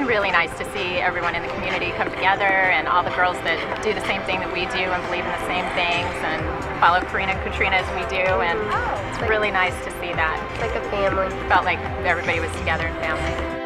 been really nice to see everyone in the community come together and all the girls that do the same thing that we do and believe in the same things and follow Karina and Katrina as we do, and it's really nice to see that. Like a family. Felt like everybody was together in family.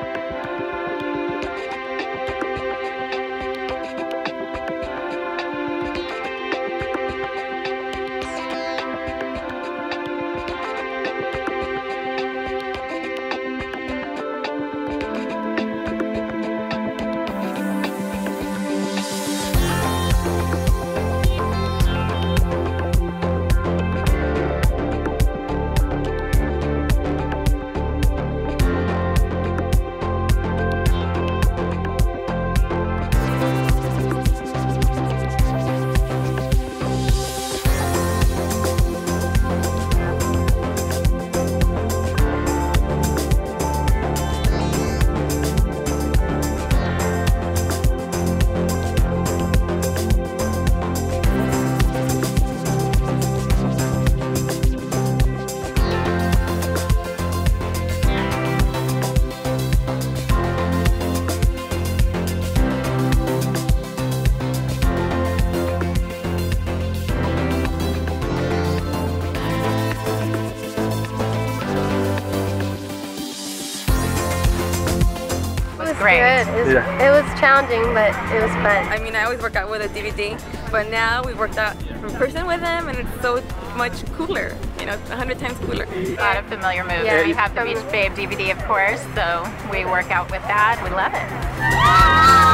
Great. It was challenging, but it was fun. I mean, I always work out with a DVD, but now we worked out in person with them, and it's so much cooler. You know, 100 times cooler. A lot of familiar moves. Yeah. We have the Beach Babe DVD, of course, so we work out with that. We love it.